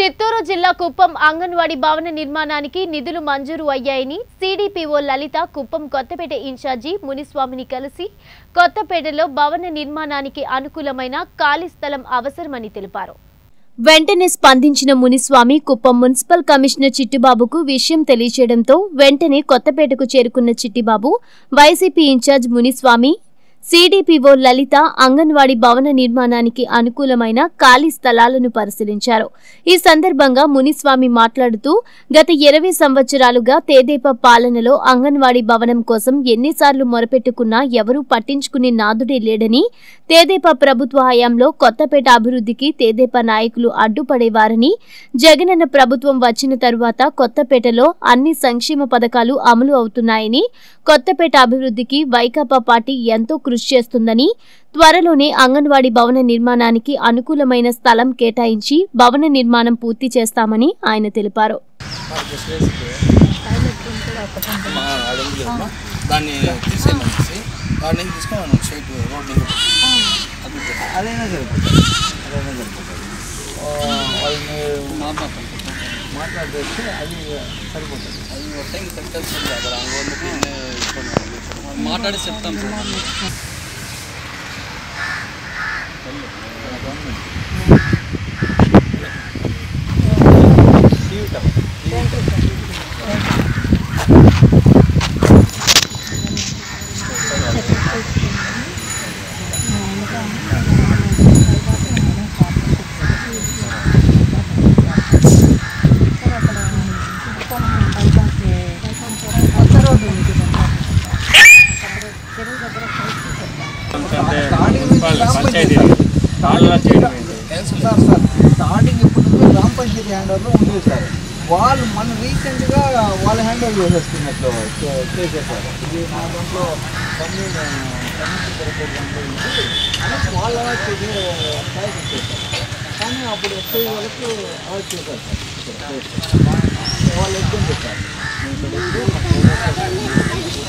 చిత్తూరు జిల్లా కుప్పం అంగన్వాడీ భవన నిర్మాణానికి నిధులు మంజూరు అయ్యాయని సిడిపిఓ లలిత కుప్పం కొత్తపేట ఇన్ఛార్జి మునిస్వామిని కలిసి కొత్తపేటలో భవన నిర్మాణానికి అనుకూలమైన ఖాళీ స్థలం అవసరమని తెలిపారు. వెంటనే స్పందించిన మునిస్వామి కుప్పం మున్సిపల్ కమిషనర్ చిట్టిబాబుకు విషయం తెలియజేయడంతో వెంటనే కొత్తపేటకు చేరుకున్న Chittibabu YCP incharge Muniswamy CDPO Lalitha anganwadi భవన నిర్మాణానికి అనుకూలమైన ఖాళీ స్థలాలను పరిశీలించారు. ఈ సందర్భంగా మునిస్వామి మాట్లాడుతూ గత 20 సంవత్సరాలుగా తేదేపా పాలనలో అంగన్వాడీ భవనం కోసం ఎన్నిసార్లు మొరపెట్టుకున్నా ఎవరూ పట్టించుకునే నాదుడే లేడని, తేదేపా ప్రభుత్వ హయాంలో కొత్తపేట అభివృద్ధికి తేదేపా నాయకులు అడ్డుపడేవారని, జగనన్న ప్రభుత్వం వచ్చిన తరువాత కొత్తపేటలో అన్ని సంక్షేమ పథకాలు అమలు అవుతున్నాయని, కొత్తపేట అభివృద్ధికి వైకాపా పార్టీ ఎంతో కృషి చేస్తుందని, త్వరలోనే అంగన్వాడీ భవన నిర్మాణానికి అనుకూలమైన స్థలం కేటాయించి భవన నిర్మాణం పూర్తి చేస్తామని ఆయన తెలిపారు. మాట్లాడి చెప్తాం సార్. స్టార్టింగ్ ఇప్పుడు గ్రామ పంచాయతీ హ్యాండ్ ఓవర్లో ఉంది సార్. వాళ్ళు మనం రీసెంట్గా వాళ్ళు హ్యాండ్ ఓవర్ చేసేస్తున్నట్లు చేసేసారు. ఇది నా దాంట్లో వాళ్ళు అవార్డ్ చేసి కానీ అప్పుడు వచ్చే వాళ్ళకి అవార్డ్ చేశారు సార్. వాళ్ళు ఎక్కువ చెప్పారు.